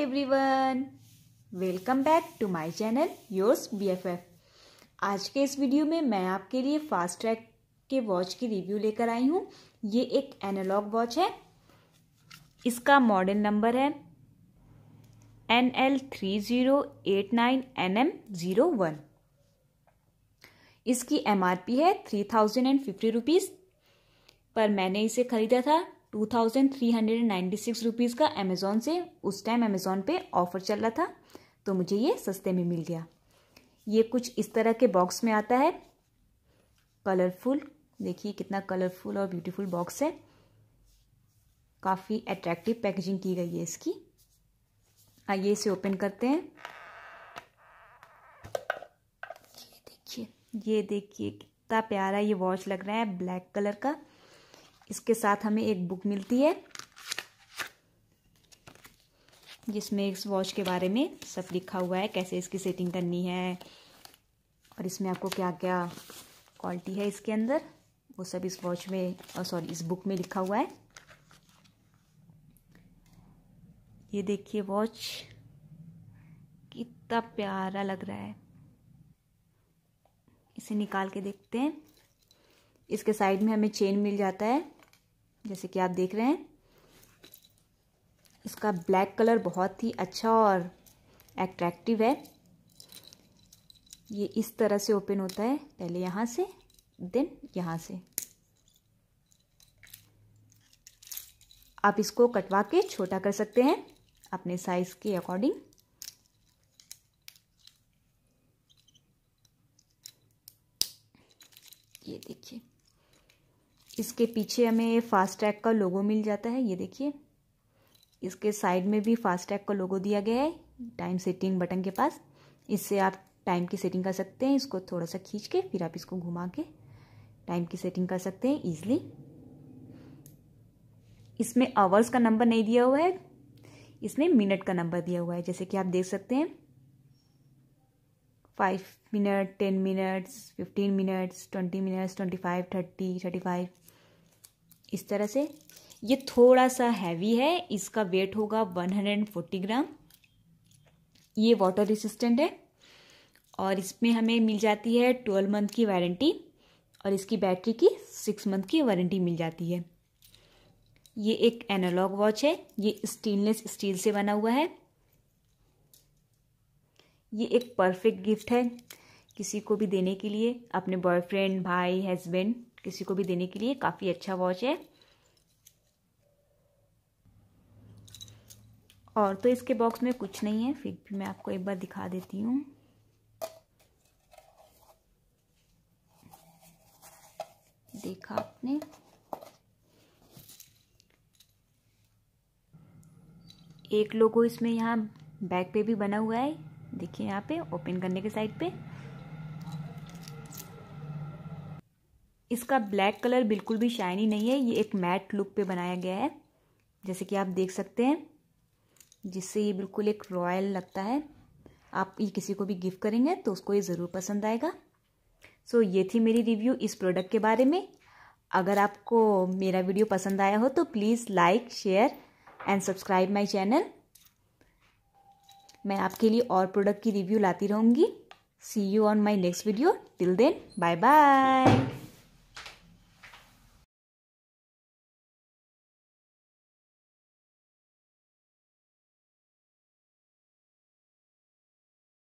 Everyone, welcome back to my channel yours BFF. आज के इस वीडियो में मैं आपके लिए फास्ट ट्रैक के वॉच की रिव्यू लेकर आई हूँ। ये एक एनालॉग वॉच है, इसका मॉडल नंबर है NL3089NM01। इसकी MRP है 3050 रुपीज़ पर। मैंने इसे ख़रीदा था 2396 रुपीज़ का अमेज़ॉन से। उस टाइम अमेज़ॉन पे ऑफ़र चल रहा था तो मुझे ये सस्ते में मिल गया। ये कुछ इस तरह के बॉक्स में आता है, कलरफुल। देखिए कितना कलरफुल और ब्यूटीफुल बॉक्स है। काफ़ी अट्रैक्टिव पैकेजिंग की गई है इसकी। आइए इसे ओपन करते हैं। ये देखिए कितना प्यारा ये वॉच लग रहा है, ब्लैक कलर का। इसके साथ हमें एक बुक मिलती है जिसमें इस वॉच के बारे में सब लिखा हुआ है, कैसे इसकी सेटिंग करनी है और इसमें आपको क्या क्या क्वालिटी है इसके अंदर, वो सब इस वॉच में इस बुक में लिखा हुआ है। ये देखिए वॉच कितना प्यारा लग रहा है। इसे निकाल के देखते हैं। इसके साइड में हमें चेन मिल जाता है, जैसे कि आप देख रहे हैं। इसका ब्लैक कलर बहुत ही अच्छा और अट्रैक्टिव है। ये इस तरह से ओपन होता है, पहले यहाँ से देन यहाँ से। आप इसको कटवा के छोटा कर सकते हैं अपने साइज़ के अकॉर्डिंग। ये देखिए इसके पीछे हमें फास्टैग का लोगो मिल जाता है। ये देखिए इसके साइड में भी फास्टैग का लोगो दिया गया है, टाइम सेटिंग बटन के पास। इससे आप टाइम की सेटिंग कर सकते हैं। इसको थोड़ा सा खींच के फिर आप इसको घुमा के टाइम की सेटिंग कर सकते हैं ईजिली। इसमें आवर्स का नंबर नहीं दिया हुआ है, इसमें मिनट का नंबर दिया हुआ है, जैसे कि आप देख सकते हैं। 5 मिनट, 10 मिनट्स, 15 मिनट्स, 20 मिनट्स, 25, 30, 35, इस तरह से। ये थोड़ा सा हैवी है, इसका वेट होगा 140 ग्राम। ये वाटर रेसिस्टेंट है और इसमें हमें मिल जाती है 12 मंथ की वारंटी और इसकी बैटरी की 6 मंथ की वारंटी मिल जाती है। ये एक एनालॉग वॉच है। ये स्टेनलेस स्टील से बना हुआ है। ये एक परफेक्ट गिफ्ट है किसी को भी देने के लिए, अपने बॉयफ्रेंड, भाई, हस्बैंड, किसी को भी देने के लिए काफ़ी अच्छा वॉच है। और तो इसके बॉक्स में कुछ नहीं है, फिर भी मैं आपको एक बार दिखा देती हूँ। देखा आपने, एक लोगो इसमें यहाँ बैक पे भी बना हुआ है। देखिए यहाँ पे ओपन करने के साइड पे इसका ब्लैक कलर बिल्कुल भी शाइनी नहीं है। ये एक मैट लुक पे बनाया गया है, जैसे कि आप देख सकते हैं, जिससे ये बिल्कुल एक रॉयल लगता है। आप ये किसी को भी गिफ्ट करेंगे तो उसको ये ज़रूर पसंद आएगा। सो ये थी मेरी रिव्यू इस प्रोडक्ट के बारे में। अगर आपको मेरा वीडियो पसंद आया हो तो please like, share and subscribe my channel. मैं आपके लिए और प्रोडक्ट की रिव्यू लाती रहूँगी। See you on my next video. Till then, bye bye.